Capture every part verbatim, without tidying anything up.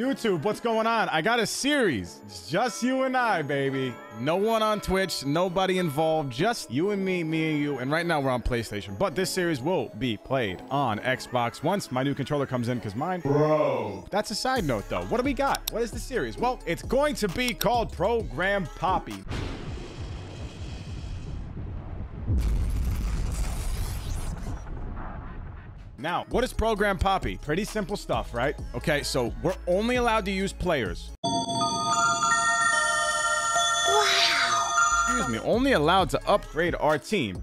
YouTube, what's going on? I got a series. It's just you and I, baby. No one on Twitch, nobody involved, just you and me, me and you. And right now we're on PlayStation, but this series will be played on Xbox once my new controller comes in, because mine, bro. That's a side note though. What do we got? What is the series? Well, it's going to be called Program Papi. Now, what is Program Papi? Pretty simple stuff, right? Okay, so we're only allowed to use players. Wow. Excuse me, only allowed to upgrade our team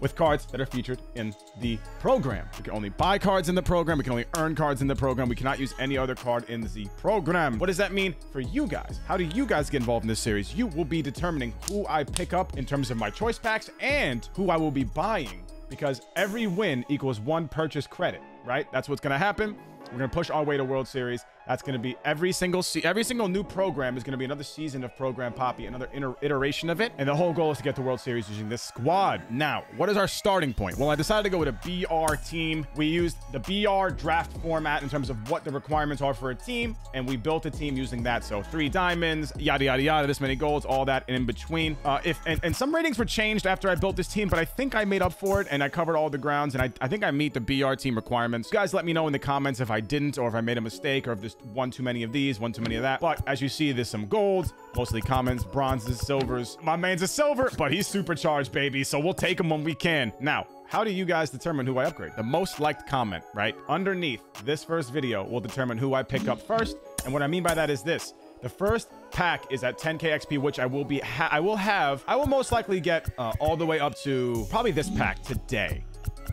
with cards that are featured in the program. We can only buy cards in the program. We can only earn cards in the program. We cannot use any other card in the program. What does that mean for you guys? How do you guys get involved in this series? You will be determining who I pick up in terms of my choice packs and who I will be buying, because every win equals one purchase credit, right? That's what's gonna happen. We're gonna push our way to World Series. That's gonna be every single se every single new program is gonna be another season of Program Papi, another iteration of it. And the whole goal is to get to World Series using this squad. Now, what is our starting point? Well, I decided to go with a B R team. We used the B R draft format in terms of what the requirements are for a team, and we built a team using that. So three diamonds, yada yada yada, this many goals, all that, and in between. Uh, if and, and some ratings were changed after I built this team, but I think I made up for it and I covered all the grounds, and I, I think I meet the B R team requirements. You guys, let me know in the comments if I didn't, or if I made a mistake, or if there's one too many of these, one too many of that. But as you see, there's some golds, mostly commons, bronzes, silvers. My man's a silver, but he's supercharged, baby, so we'll take him when we can. Now, how do you guys determine who I upgrade? The most liked comment, right? Underneath this first video will determine who I pick up first. And what I mean by that is this. The first pack is at ten K X P, which I will be, ha I will have, I will most likely get uh, all the way up to probably this pack today.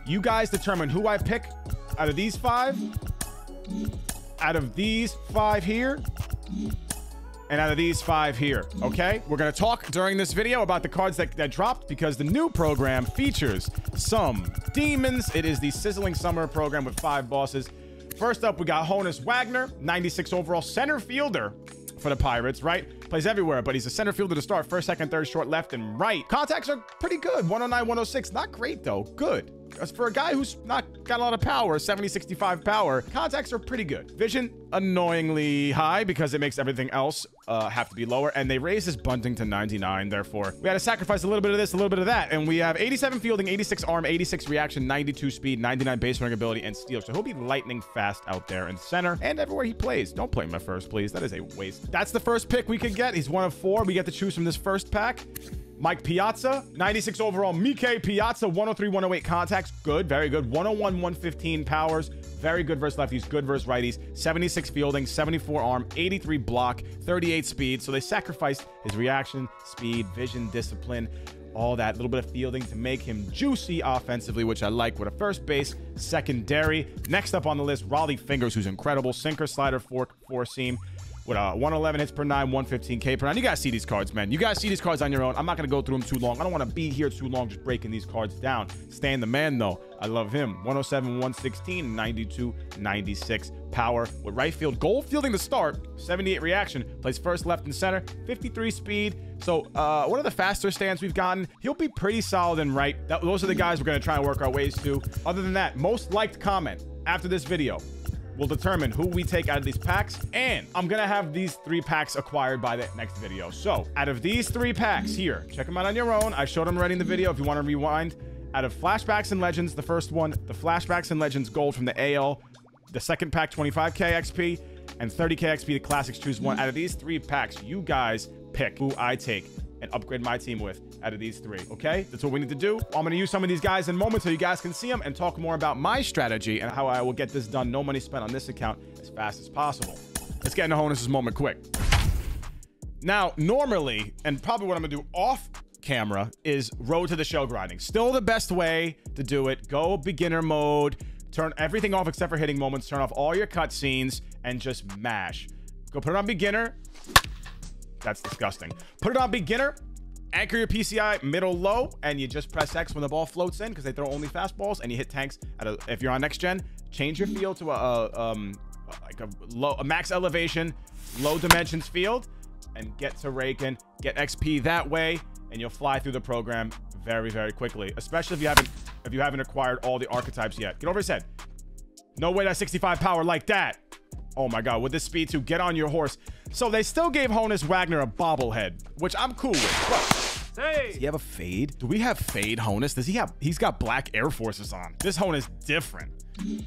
You guys determine who I pick out of these five, out of these five here, and out of these five here. Okay, we're gonna talk during this video about the cards that, that dropped, because the new program features some demons. It is the Sizzling Summer program with five bosses. First up, we got Honus Wagner, ninety-six overall center fielder for the Pirates, right? Plays everywhere, but he's a center fielder to start. First, second, third, short, left, and right. Contacts are pretty good. one oh nine, one oh six. Not great, though. Good. As for a guy who's not got a lot of power, seventy, sixty-five power, contacts are pretty good. Vision, annoyingly high, because it makes everything else uh, have to be lower. And they raise his bunting to ninety-nine, therefore. We had to sacrifice a little bit of this, a little bit of that. And we have eighty-seven fielding, eighty-six arm, eighty-six reaction, ninety-two speed, ninety-nine base running ability, and steal. So he'll be lightning fast out there in center and everywhere he plays. Don't play him at first, please. That is a waste. That's the first pick we could get. He's one of four. We get to choose from this first pack. Mike Piazza, ninety-six overall. Mike Piazza, one oh three, one oh eight contacts. Good, very good. one oh one, one fifteen powers. Very good versus lefties, good versus righties. seventy-six fielding, seventy-four arm, eighty-three block, thirty-eight speed. So they sacrificed his reaction, speed, vision, discipline, all that little bit of fielding to make him juicy offensively, which I like, with a first base, secondary. Next up on the list, Raleigh Fingers, who's incredible. Sinker, slider, fork, four seam. With uh, one eleven hits per nine, one fifteen K per nine. You guys see these cards, man. You guys see these cards on your own. I'm not going to go through them too long. I don't want to be here too long just breaking these cards down. Stan the Man, though. I love him. one oh seven, one sixteen, ninety-two, ninety-six power with right field. Goal fielding to start. seventy-eight reaction. Plays first, left, and center. fifty-three speed. So uh, one of the faster stands we've gotten. He'll be pretty solid in right. That, those are the guys we're going to try and work our ways to. Other than that, most liked comment after this video will determine who we take out of these packs, and I'm gonna have these three packs acquired by the next video. So out of these three packs here, check them out on your own. I showed them already in the video if you want to rewind. Out of flashbacks and legends, the first one, the flashbacks and legends gold from the A L, the second pack twenty-five K X P and thirty K X P the classics. Choose one out of these three packs. You guys pick who I take and upgrade my team with out of these three. Okay, that's what we need to do. I'm going to use some of these guys in moments so you guys can see them and talk more about my strategy and how I will get this done. No money spent on this account as fast as possible. Let's get into Honus's moment quick. Now, normally, and probably what I'm going to do off camera, is Road to the Show grinding. Still the best way to do it. Go beginner mode. Turn everything off except for hitting moments. Turn off all your cutscenes and just mash. Go put it on beginner. That's disgusting. Put it on beginner, anchor your P C I middle low, and you just press X when the ball floats in, because they throw only fastballs, and you hit tanks. At a, if you're on next gen, change your field to a, a um like a low, a max elevation, low dimensions field, and get to raking, get X P that way, and you'll fly through the program very very quickly. Especially if you haven't if you haven't acquired all the archetypes yet. Get over his head. No way that sixty-five power like that. Oh my God, with this speed to get on your horse. So they still gave Honus Wagner a bobblehead, which I'm cool with. Hey. Does he have a fade? Do we have fade Honus? Does he have, he's got black Air Forces on. This Honus different.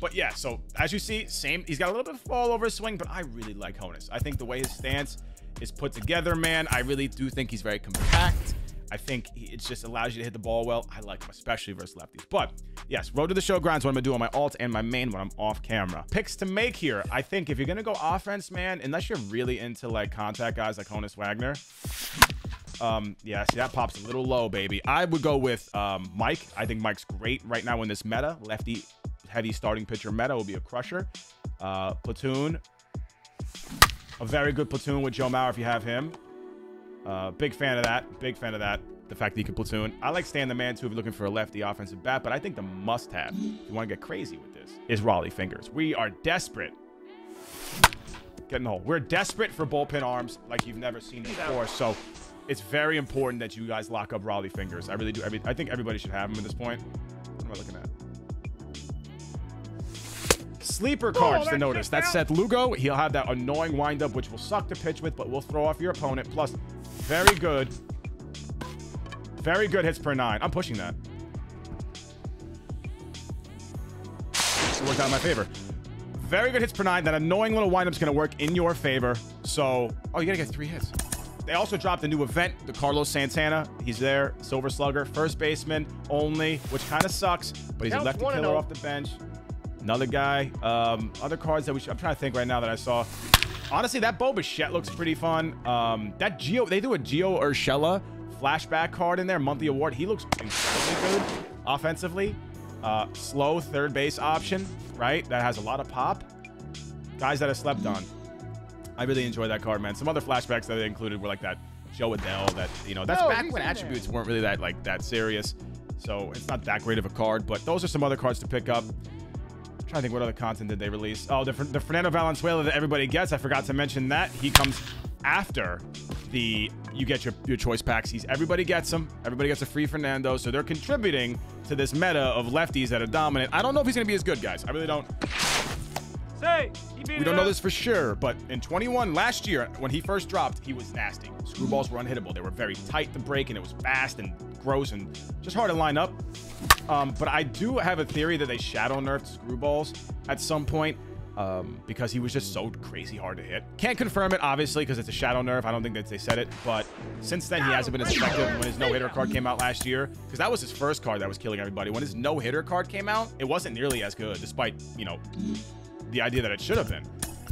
But yeah, so as you see, same, he's got a little bit of fall over his swing, but I really like Honus. I think the way his stance is put together, man, I really do think he's very compact. I think it just allows you to hit the ball well. I like him, especially versus lefties. But yes, Road to the Show grinds, what I'm gonna do on my alt and my main when I'm off camera. Picks to make here. I think if you're gonna go offense, man, unless you're really into like contact guys like Honus Wagner, um, yeah, see that pops a little low, baby. I would go with um, Mike. I think Mike's great right now in this meta. Lefty heavy starting pitcher meta will be a crusher. Uh, platoon, a very good platoon with Joe Mauer if you have him. Uh, big fan of that. Big fan of that. The fact that you can platoon. I like Stan the Man too if you're looking for a lefty offensive bat, but I think the must-have, if you want to get crazy with this, is Raleigh Fingers. We are desperate. Get in the hole. We're desperate for bullpen arms like you've never seen before, so it's very important that you guys lock up Raleigh Fingers. I really do. Every, I think everybody should have him at this point. What am I looking at? Sleeper cards oh, to notice. That's Seth Lugo. He'll have that annoying windup, which will suck to pitch with, but will throw off your opponent. Plus, very good. Very good hits per nine. I'm pushing that. It worked out in my favor. Very good hits per nine. That annoying little windup's going to work in your favor. So, oh, you got to get three hits. They also dropped a new event, the Carlos Santana. He's there. Silver Slugger. First baseman only, which kind of sucks, but he's a lefty killer off the bench. Another guy. Um, other cards that we should... I'm trying to think right now that I saw. Honestly, that Bo Bichette looks pretty fun. Um, that Geo... They do a Geo Urshela flashback card in there. Monthly award. He looks incredibly good offensively. Uh, slow third base option, right? That has a lot of pop. Guys that I slept on. I really enjoy that card, man. Some other flashbacks that they included were like that Joe Adele. That, you know, that's no, back when attributes there. weren't really that, like, that serious. So it's not that great of a card. But those are some other cards to pick up. I think what other content did they release? Oh, the, the Fernando Valenzuela that everybody gets. I forgot to mention that. He comes after the you get your, your choice packs. He's everybody gets them. Everybody gets a free Fernando. So they're contributing to this meta of lefties that are dominant. I don't know if he's going to be as good, guys. I really don't. Say, he beat we don't know up. this for sure, but in twenty-one last year, when he first dropped, he was nasty. Screwballs were unhittable. They were very tight to break, and it was fast and gross and just hard to line up. Um, but I do have a theory that they shadow nerfed Screwballs at some point um, because he was just so crazy hard to hit. Can't confirm it, obviously, because it's a shadow nerf. I don't think that they said it. But since then, he hasn't been as effective. When his no-hitter card came out last year, because that was his first card that was killing everybody. When his no-hitter card came out, it wasn't nearly as good, despite, you know, the idea that it should have been.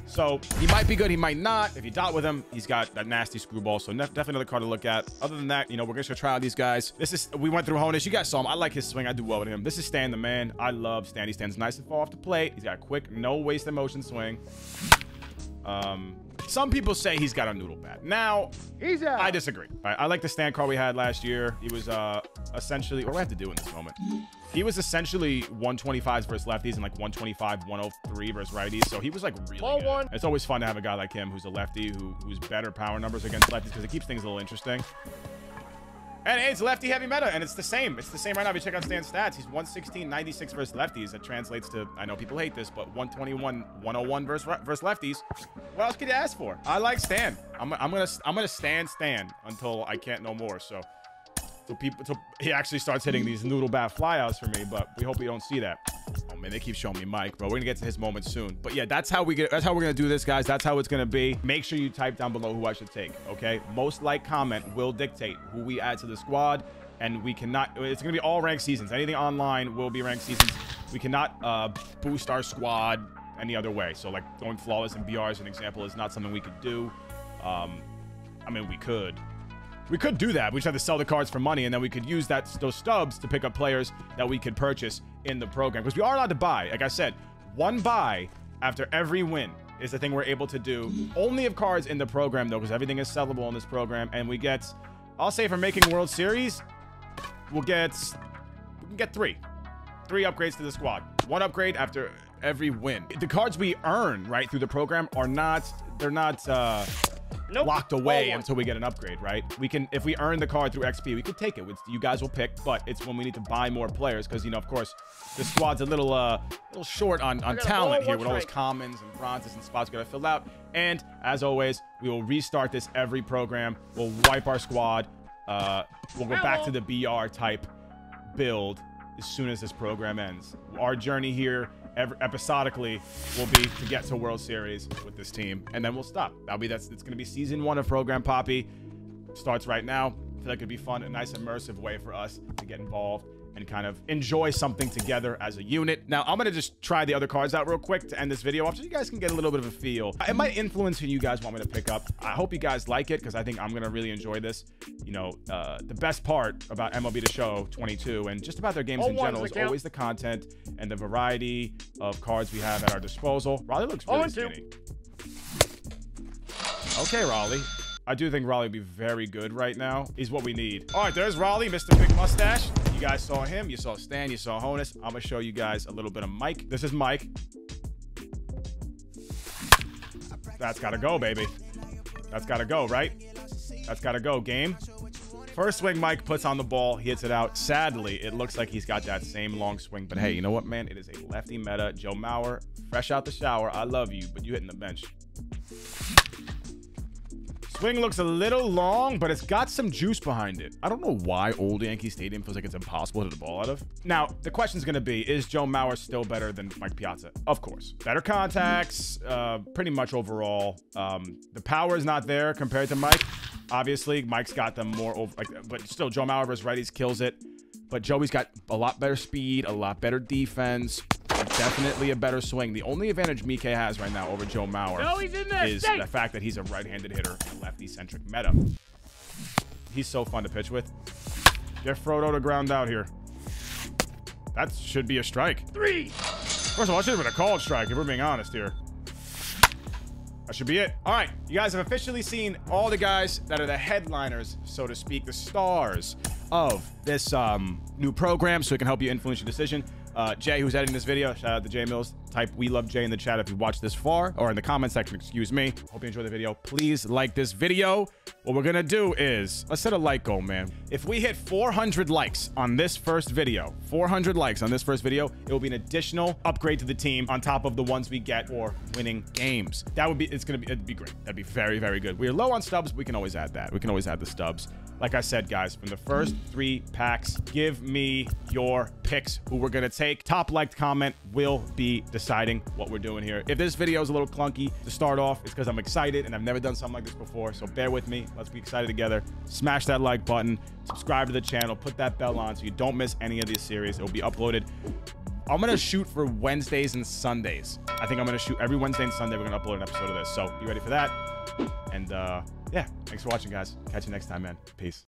So he might be good. He might not. If you dot with him, he's got that nasty Screwball. So definitely another card to look at. Other than that, you know, we're just going to try out these guys. This is, we went through Honus. You guys saw him. I like his swing. I do well with him. This is Stan the Man. I love Stan. He stands nice and far off the plate. He's got a quick, no waste of motion swing. Um, some people say he's got a noodle bat. Now, he's out. I disagree. Right, I like the Stan card we had last year. He was uh, essentially, what do I have to do in this moment? He was essentially one twenty-fives versus lefties and like one twenty-five, one oh three versus righties. So he was like really Ball good. One. It's always fun to have a guy like him who's a lefty, who, who's better power numbers against lefties because it keeps things a little interesting. And it's lefty heavy meta, and it's the same. It's the same right now. If you check out Stan's stats, he's one sixteen, ninety-six versus lefties. That translates to, I know people hate this, but one twenty-one, one oh one versus, versus lefties. What else could you ask for? I like Stan. I'm, I'm gonna I'm gonna Stan Stan until I can't no more. So, so people, so he actually starts hitting these noodle bat flyouts for me. But we hope we don't see that. Oh man, they keep showing me Mike, bro. We're gonna get to his moment soon. But yeah, that's how we get. That's how we're gonna do this, guys. That's how it's gonna be. Make sure you type down below who I should take. Okay, most like comment will dictate who we add to the squad, and we cannot. It's gonna be all ranked seasons. Anything online will be ranked seasons. We cannot uh, boost our squad any other way. So like going flawless in B R as an example is not something we could do. Um, I mean, we could. We could do that. We just have to sell the cards for money, and then we could use that those stubs to pick up players that we could purchase in the program. Because we are allowed to buy. Like I said, one buy after every win is the thing we're able to do. Only of cards in the program, though, because everything is sellable in this program. And we get, I'll say for making World Series, we'll get, we can get three. Three upgrades to the squad. One upgrade after every win. The cards we earn, right, through the program are not, they're not, uh... nope. locked away until we get an upgrade, right? We can, if we earn the card through X P, we could take it. It's, you guys will pick, but it's when we need to buy more players because, you know, of course, the squad's a little uh, little short on, on talent here with all those commons and bronzes and spots we gotta fill out. And as always, we will restart this every program. We'll wipe our squad. Uh, we'll go back to the B R type build as soon as this program ends. Our journey here, ever, episodically, will be to get to World Series with this team, and then we'll stop. That'll be that's. It's going to be season one of Program Papi. Starts right now. I feel like it'd be fun, a nice immersive way for us to get involved and kind of enjoy something together as a unit. Now, I'm going to just try the other cards out real quick to end this video off so you guys can get a little bit of a feel. It might influence who you guys want me to pick up. I hope you guys like it because I think I'm going to really enjoy this. You know, uh, the best part about M L B The Show twenty-two and just about their games in general is always the content and the variety of cards we have at our disposal. Raleigh looks really skinny. Okay, Raleigh. I do think Raleigh would be very good right now. He's what we need. All right, there's Raleigh, Mister Big Mustache. You guys saw him, you saw Stan, you saw Honus. I'm gonna show you guys a little bit of Mike. This is Mike. That's gotta go, baby. That's gotta go, right? That's gotta go, game. First swing, Mike puts on the ball, he hits it out. Sadly, it looks like he's got that same long swing, but hey, you know what, man? It is a lefty meta. Joe Mauer, fresh out the shower. I love you, but you hitting the bench. Swing looks a little long, but it's got some juice behind it. I don't know why old Yankee Stadium feels like it's impossible to hit the ball out of. Now, the question's going to be, is Joe Mauer still better than Mike Piazza? Of course. Better contacts, uh, pretty much overall. Um, the power is not there compared to Mike. Obviously, Mike's got them more over, like, but still, Joe Mauer versus righties kills it. But Joey's got a lot better speed, a lot better defense, definitely a better swing. The only advantage Mike has right now over Joe Mauer no, is state. the fact that he's a right-handed hitter and lefty-centric meta. He's so fun to pitch with. Get Frodo to ground out here. That should be a strike. Three. First of all, it should have been a called strike if we're being honest here. That should be it. All right, you guys have officially seen all the guys that are the headliners, so to speak, the stars of this um, new program, so it can help you influence your decision. Uh, Jay, who's editing this video, shout out to Jay Mills. Type "we love Jay" in the chat if you watched this far, or in the comment section, excuse me. Hope you enjoyed the video. Please like this video. What we're gonna do is, let's set a like goal, man. If we hit four hundred likes on this first video, four hundred likes on this first video, it will be an additional upgrade to the team on top of the ones we get for winning games. That would be, it's gonna be, it'd be great. That'd be very, very good. We're low on stubs. We can always add that. We can always add the stubs. Like I said, guys, from the first three packs, give me your picks who we're gonna take. Top liked comment will be deciding what we're doing here. If this video is a little clunky to start off, it's because I'm excited and I've never done something like this before. So bear with me. Let's be excited together. Smash that like button, subscribe to the channel, put that bell on so you don't miss any of these series. It will be uploaded. I'm gonna shoot for Wednesdays and Sundays. I think I'm gonna shoot every Wednesday and Sunday. We're gonna upload an episode of this. So be ready for that. And uh, yeah, thanks for watching, guys. Catch you next time, man. Peace.